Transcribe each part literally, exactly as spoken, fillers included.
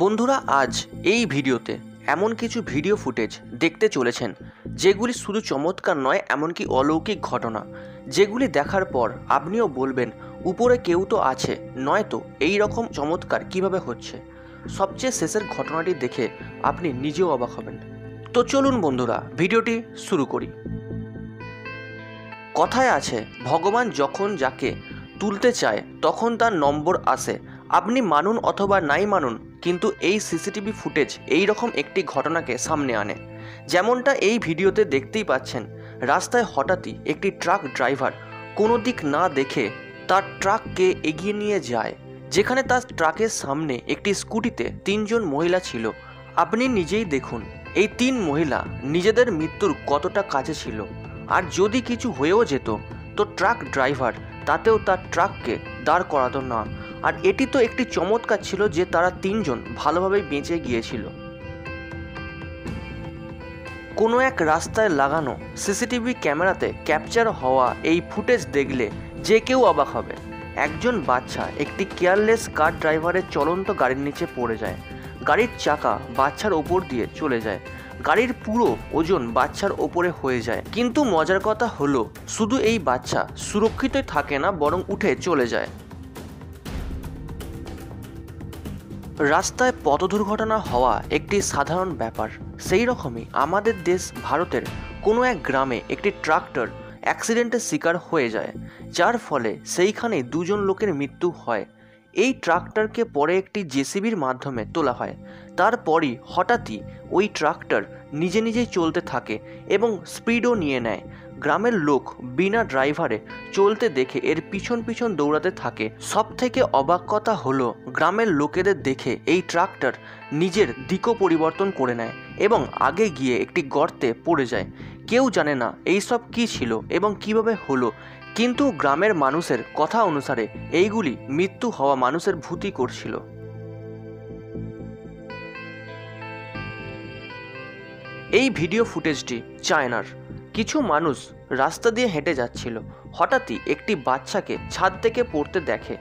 বন্ধুরা আজ এই ভিডিওতে এমন কিছু ভিডিও ফুটেজ দেখতে চলেছেন যেগুলি শুধু চমৎকার নয়, এমনকি অলৌকিক ঘটনা, যেগুলি দেখার পর আপনিও বলবেন উপরে কেউ তো আছে, নয়তো এই রকম চমৎকার কিভাবে হচ্ছে। সবচেয়ে শেষের ঘটনাটি দেখে আপনি নিজেও অবাক হবেন। তো চলুন বন্ধুরা ভিডিওটি শুরু করি। কথায় আছে, ভগবান যখন যাকে তুলতে চায় তখন তার নম্বর আসে। আপনি মানুন অথবা নাই মানুন, কিন্তু এই সিসিটিভি ফুটেজ এই রকম একটি ঘটনাকে সামনে আনে। যেমনটা এই ভিডিওতে দেখতেই পাচ্ছেন, রাস্তায় হঠাৎই একটি ট্রাক ড্রাইভার কোনো দিক না দেখে তার ট্রাককে এগিয়ে নিয়ে যায়, যেখানে তার ট্রাকের সামনে একটি স্কুটিতে তিনজন মহিলা ছিল। আপনি নিজেই দেখুন এই তিন মহিলা নিজেদের মৃত্যুর কতটা কাছে ছিল। আর যদি কিছু হয়েও যেত তো ট্রাক ড্রাইভার তাতেও তার ট্রাককে দাঁড় করাতো না। আর এটি তো একটি চমৎকার ছিল যে তারা তিনজন ভালোভাবেই বেঁচে গিয়েছিল। কোনো এক রাস্তায় লাগানো সিসিটিভি ক্যামেরাতে ক্যাপচার হওয়া এই ফুটেজ দেখলে যে কেউ অবাক হবে। একজন বাচ্চা একটি কেয়ারলেস কার ড্রাইভারের চলন্ত গাড়ির নিচে পড়ে যায়। গাড়ির চাকা বাচ্চার ওপর দিয়ে চলে যায়, গাড়ির পুরো ওজন বাচ্চার ওপরে হয়ে যায়। কিন্তু মজার কথা হলো, শুধু এই বাচ্চা সুরক্ষিতই থাকে না, বরং উঠে চলে যায়। রাস্তায় পথ দুর্ঘটনা হওয়া একটি সাধারণ ব্যাপার। সেই রকমই আমাদের দেশ ভারতের কোনো এক গ্রামে একটি ট্রাক্টর অ্যাক্সিডেন্টের শিকার হয়ে যায়, যার ফলে সেইখানে দুজন লোকের মৃত্যু হয়। এই ট্রাক্টরকে পরে একটি জেসিবির মাধ্যমে তোলা হয়। তারপরই হঠাৎই ওই ট্রাক্টর নিজে নিজেই চলতে থাকে এবং স্পিডও নিয়ে নেয়। গ্রামের লোক বিনা ড্রাইভারে চলতে দেখে এর পিছন পিছন দৌড়াতে থাকে। সব থেকে অবাক কথা হলো, গ্রামের লোকেদের দেখে এই ট্রাক্টর নিজের দিকও পরিবর্তন করে নেয় এবং আগে গিয়ে একটি গর্তে পড়ে যায়। কেউ জানে না এই সব কী ছিল এবং কিভাবে হলো, কিন্তু গ্রামের মানুষের কথা অনুসারে এইগুলি মৃত্যু হওয়া মানুষের ভূতি করছিল। এই ভিডিও ফুটেজটি চায়নার। কিছু মানুষ রাস্তা দিয়ে হেঁটে যাচ্ছিল, হঠাৎই একটি বাচ্চাকে ছাদ থেকে পড়তে দেখে।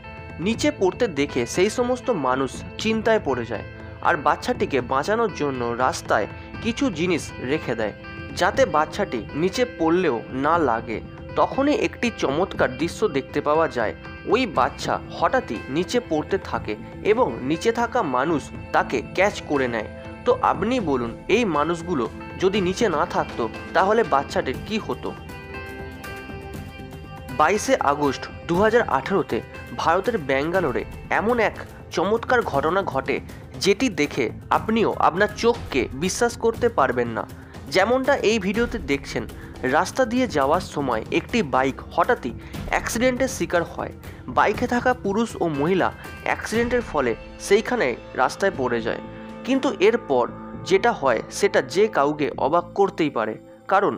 নিচে পড়তে দেখে সেই সমস্ত মানুষ চিন্তায় পড়ে যায় আর বাচ্চাটিকে বাঁচানোর জন্য রাস্তায় কিছু জিনিস রেখে দেয় যাতে বাচ্চাটি নিচে পড়লেও না লাগে। তখনই একটি চমৎকার দৃশ্য দেখতে পাওয়া যায়। ওই বাচ্চা হঠাৎই নিচে পড়তে থাকে এবং নিচে থাকা মানুষ তাকে ক্যাচ করে নেয়। তো আপনি বলুন, এই মানুষগুলো যদি নিচে না থাকতো তাহলে বাচ্চাটির কি হতো? বাইশে আগস্ট দু হাজার আঠেরোতে ভারতের ব্যাঙ্গালোরে এমন এক চমৎকার ঘটনা ঘটে যেটি দেখে আপনিও আপনার চোখকে বিশ্বাস করতে পারবেন না। যেমনটা এই ভিডিওতে দেখছেন, রাস্তা দিয়ে যাওয়ার সময় একটি বাইক হঠাৎই অ্যাক্সিডেন্টের শিকার হয়। বাইকে থাকা পুরুষ ও মহিলা অ্যাক্সিডেন্টের ফলে সেইখানে রাস্তায় পড়ে যায়। কিন্তু এরপর যেটা হয় সেটা যে কাউকে অবাক করতেই পারে, কারণ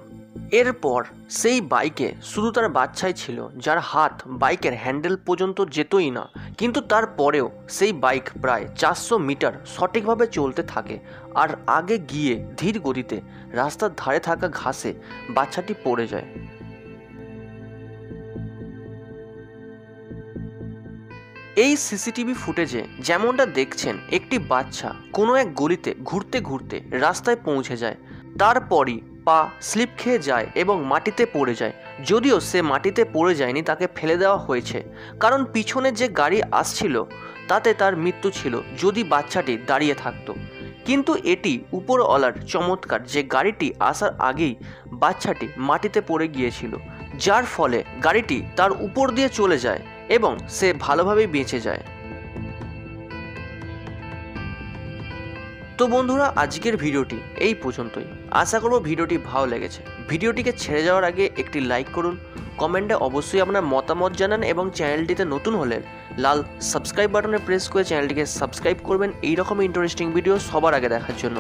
এরপর সেই বাইকে শুধু তার বাচ্চাই ছিল, যার হাত বাইকের হ্যান্ডেল পর্যন্ত যেতই না। কিন্তু তারপরেও সেই বাইক প্রায় চারশো মিটার সঠিকভাবে চলতে থাকে আর আগে গিয়ে ধীর গতিতে রাস্তার ধারে থাকা ঘাসে বাচ্চাটি পড়ে যায়। এই সিসিটিভি ফুটেজে যেমনটা দেখছেন, একটি বাচ্চা কোনো এক গলিতে ঘুরতে ঘুরতে রাস্তায় পৌঁছে যায়। তারপরই পা স্লিপ খেয়ে যায় এবং মাটিতে পড়ে যায়। যদিও সে মাটিতে পড়ে যায়নি, তাকে ফেলে দেওয়া হয়েছে, কারণ পিছনে যে গাড়ি আসছিল তাতে তার মৃত্যু ছিল যদি বাচ্চাটি দাঁড়িয়ে থাকতো। কিন্তু এটি উপরওয়ালার চমৎকার যে গাড়িটি আসার আগেই বাচ্চাটি মাটিতে পড়ে গিয়েছিল, যার ফলে গাড়িটি তার উপর দিয়ে চলে যায় এবং সে ভালোভাবেই বেঁচে যায়। তো বন্ধুরা আজকের ভিডিওটি এই পর্যন্তই। আশা করব ভিডিওটি ভালো লেগেছে। ভিডিওটিকে ছেড়ে যাওয়ার আগে একটি লাইক করুন, কমেন্টে অবশ্যই আপনার মতামত জানান এবং চ্যানেলটিতে নতুন হলে লাল সাবস্ক্রাইব বাটনে প্রেস করে চ্যানেলটিকে সাবস্ক্রাইব করবেন এইরকম ইন্টারেস্টিং ভিডিও সবার আগে দেখার জন্য।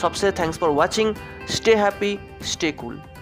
সবচেয়ে thanks for watching, stay happy, stay cool.